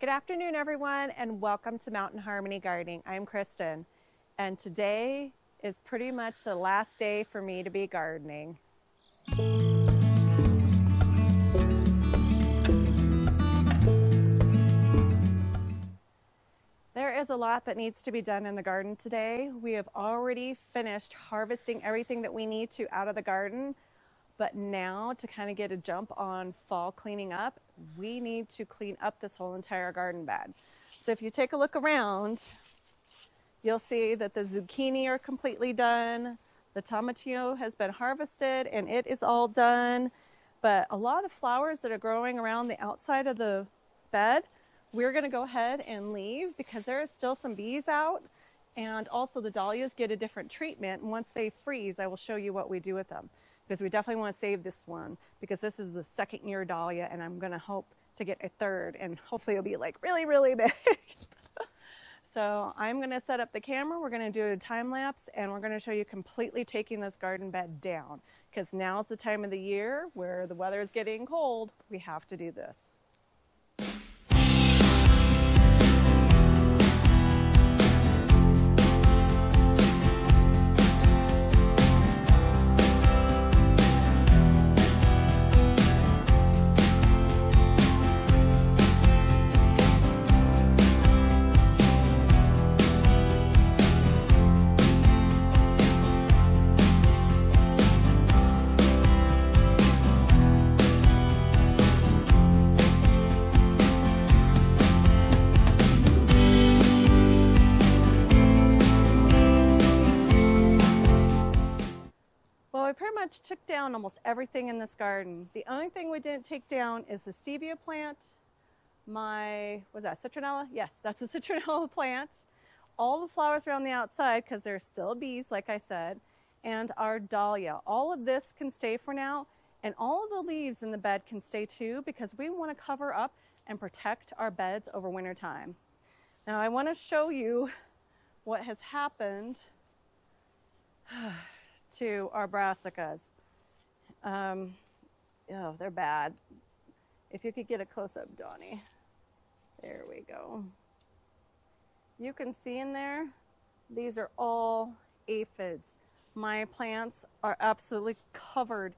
Good afternoon, everyone, and welcome to Mountain Harmony Gardening. I'm Kristen, and today is pretty much the last day for me to be gardening. There is a lot that needs to be done in the garden today. We have already finished harvesting everything that we need to out of the garden, but now to kind of get a jump on fall cleaning up, we need to clean up this whole entire garden bed. So if you take a look around, you'll see that the zucchini are completely done. The tomatillo has been harvested and it is all done. But a lot of flowers that are growing around the outside of the bed, we're gonna go ahead and leave because there are still some bees out. And also the dahlias get a different treatment. And once they freeze, I will show you what we do with them, because we definitely want to save this one because this is the second year dahlia and I'm gonna hope to get a third and hopefully it'll be like really big. So I'm gonna set up the camera, we're gonna do a time lapse, and we're gonna show you completely taking this garden bed down because now's the time of the year where the weather is getting cold, we have to do this. Took down almost everything in this garden. The only thing we didn't take down is the stevia plant, was that citronella? Yes, that's a citronella plant. All the flowers around the outside because there's still bees, like I said, and our dahlia. All of this can stay for now, and all of the leaves in the bed can stay too because we want to cover up and protect our beds over winter time. Now I want to show you what has happened to our brassicas. Oh, they're bad. If you could get a close-up, Donnie. There we go. You can see in there, these are all aphids. My plants are absolutely covered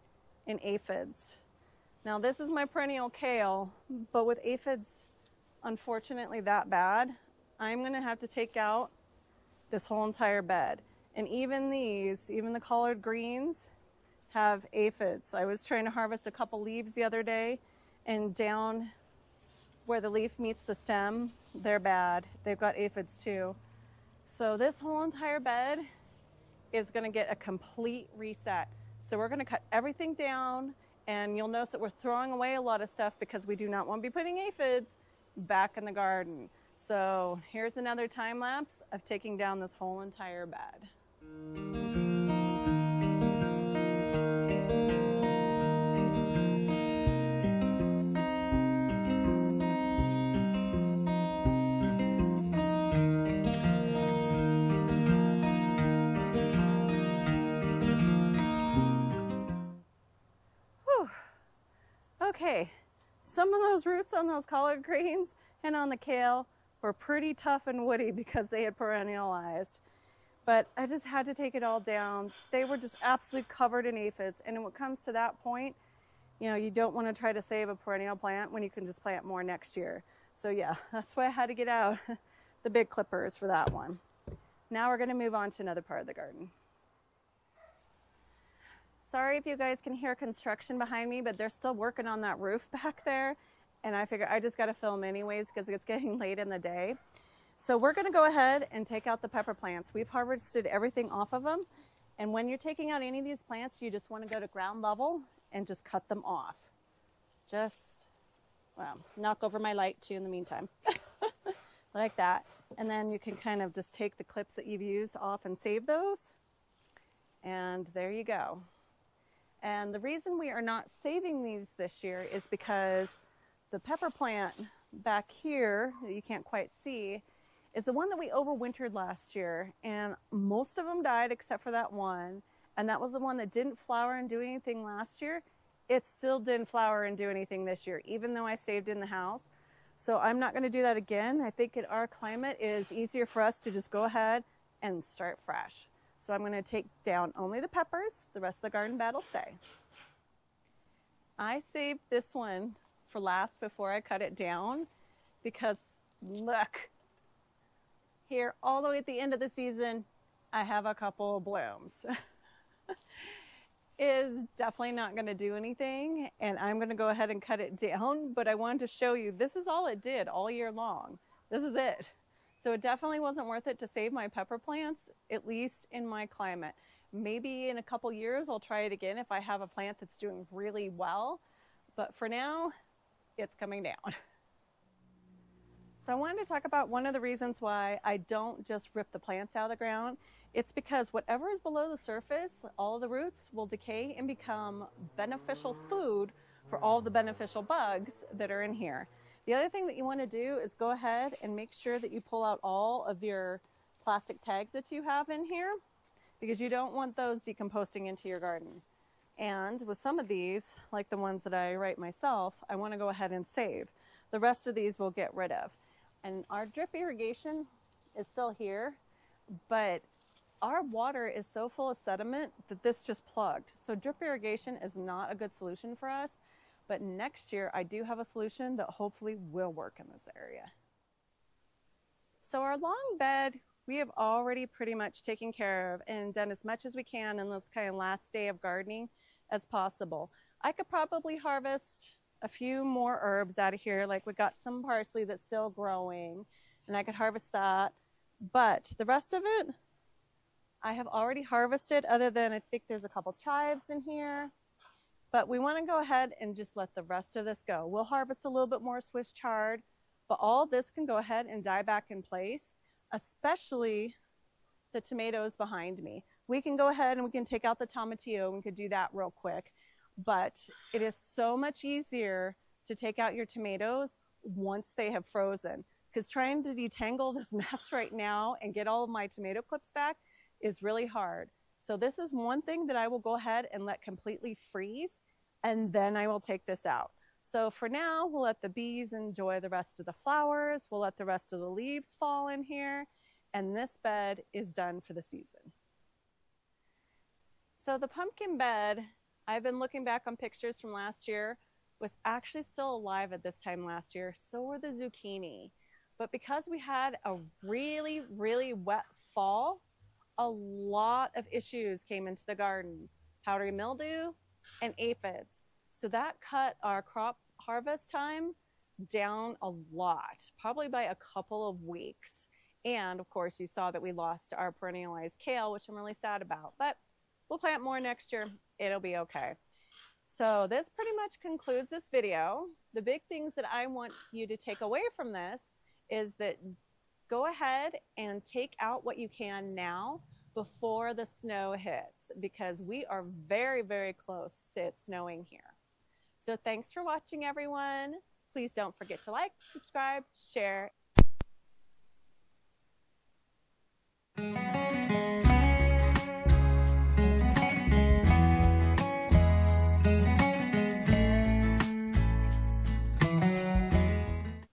in aphids. Now this is my perennial kale, but with aphids, unfortunately that bad, I'm gonna have to take out this whole entire bed. And even these, even the collard greens, have aphids. I was trying to harvest a couple leaves the other day, and down where the leaf meets the stem, they're bad. They've got aphids too. So this whole entire bed is gonna get a complete reset. So we're gonna cut everything down, and you'll notice that we're throwing away a lot of stuff because we do not want to be putting aphids back in the garden. So here's another time lapse of taking down this whole entire bed. Whew. Okay, some of those roots on those collard greens and on the kale were pretty tough and woody because they had perennialized. But I just had to take it all down. They were just absolutely covered in aphids. And when it comes to that point, you know, you don't want to try to save a perennial plant when you can just plant more next year. So yeah, that's why I had to get out the big clippers for that one. Now we're gonna move on to another part of the garden. Sorry if you guys can hear construction behind me, but they're still working on that roof back there. And I figure I just got to film anyways because it's getting late in the day. So we're going to go ahead and take out the pepper plants. We've harvested everything off of them. And when you're taking out any of these plants, you just want to go to ground level and just cut them off. Just, well, knock over my light too in the meantime. Like that. And then you can kind of just take the clips that you've used off and save those. And there you go. And the reason we are not saving these this year is because the pepper plant back here that you can't quite see is the one that we overwintered last year, and most of them died except for that one, and that was the one that didn't flower and do anything last year. It still didn't flower and do anything this year, even though I saved in the house. So I'm not going to do that again. I think in our climate it is easier for us to just go ahead and start fresh. So I'm going to take down only the peppers. The rest of the garden bed will stay. I saved this one for last before I cut it down because look, here all the way at the end of the season, I have a couple of blooms. Is definitely not going to do anything, and I'm going to go ahead and cut it down, but I wanted to show you this is all it did all year long. This is it. So it definitely wasn't worth it to save my pepper plants, at least in my climate. Maybe in a couple years I'll try it again if I have a plant that's doing really well, but for now it's coming down. So I wanted to talk about one of the reasons why I don't just rip the plants out of the ground. It's because whatever is below the surface, all the roots will decay and become beneficial food for all the beneficial bugs that are in here. The other thing that you want to do is go ahead and make sure that you pull out all of your plastic tags that you have in here because you don't want those decomposing into your garden. And with some of these, like the ones that I write myself, I want to go ahead and save. The rest of these we'll get rid of. And our drip irrigation is still here, but our water is so full of sediment that this just plugged. So drip irrigation is not a good solution for us, but next year I do have a solution that hopefully will work in this area. So our long bed, we have already pretty much taken care of and done as much as we can in this kind of last day of gardening as possible. I could probably harvest a few more herbs out of here. Like we got some parsley that's still growing and I could harvest that, but the rest of it, I have already harvested other than I think there's a couple chives in here, but we want to go ahead and just let the rest of this go. We'll harvest a little bit more Swiss chard, but all this can go ahead and die back in place, especially the tomatoes behind me. We can go ahead and we can take out the tomatillo and we could do that real quick, but it is so much easier to take out your tomatoes once they have frozen because trying to detangle this mess right now and get all of my tomato clips back is really hard. So this is one thing that I will go ahead and let completely freeze, and then I will take this out. So for now, we'll let the bees enjoy the rest of the flowers, we'll let the rest of the leaves fall in here, and this bed is done for the season. So the pumpkin bed, I've been looking back on pictures from last year, was actually still alive at this time last year, so were the zucchini. But because we had a really, really wet fall, a lot of issues came into the garden, powdery mildew and aphids. So that cut our crop harvest time down a lot, probably by a couple of weeks. And of course you saw that we lost our perennialized kale, which I'm really sad about, but we'll plant more next year. It'll be okay. So this pretty much concludes this video. The big things that I want you to take away from this is that go ahead and take out what you can now before the snow hits because we are very, very close to it snowing here. So thanks for watching, everyone. Please don't forget to like, subscribe, share,